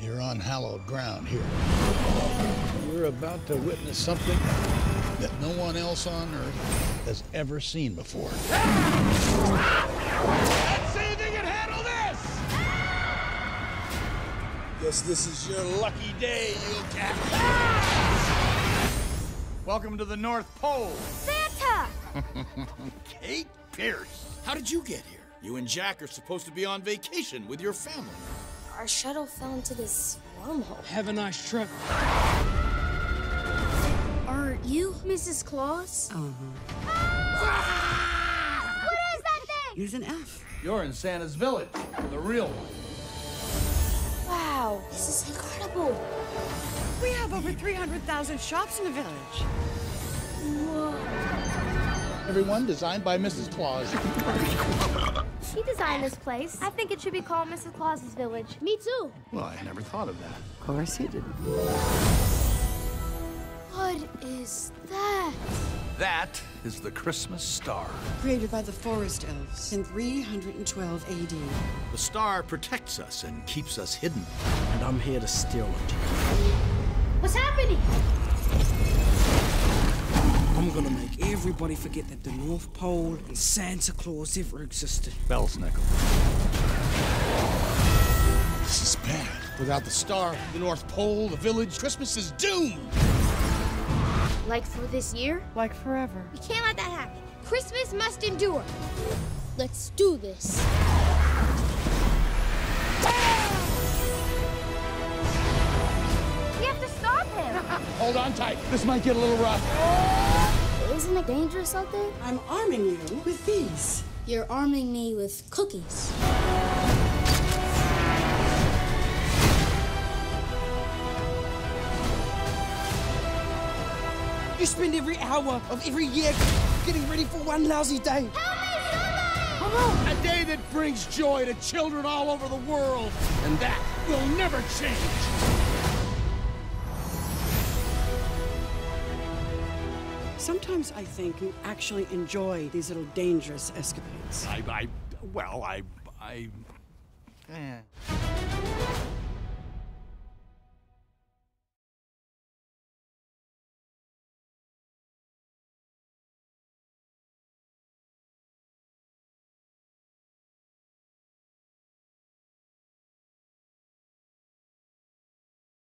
You're on hallowed ground here. You're about to witness something that no one else on Earth has ever seen before. Let's see if they can handle this! Guess this is your lucky day, you cat. Welcome to the North Pole. Santa! Kate Pierce. How did you get here? You and Jack are supposed to be on vacation with your family. Our shuttle fell into this wormhole. Have a nice trip. Are you Mrs. Claus? Ah! Ah! What is that thing? Here's an F. You're in Santa's village, the real one. Wow, this is incredible. We have over 300,000 shops in the village. Whoa. Everyone designed by Mrs. Claus. She designed this place. I think it should be called Mrs. Claus's Village. Me too. Well, I never thought of that. Of course you didn't. What is that? That is the Christmas star. Created by the forest elves in 312 AD. The star protects us and keeps us hidden. And I'm here to steal it. What's happening? I'm gonna make everybody forget that the North Pole and Santa Claus ever existed. Belsnickel. This is bad. Without the star, the North Pole, the village, Christmas is doomed! Like for this year? Like forever. We can't let that happen. Christmas must endure. Let's do this. We have to stop him. Hold on tight. This might get a little rough. Isn't it dangerous out there? I'm arming you with these. You're arming me with cookies. You spend every hour of every year getting ready for one lousy day. Help me, somebody! A day that brings joy to children all over the world. And that will never change. Sometimes I think you actually enjoy these little dangerous escapades. I well, I...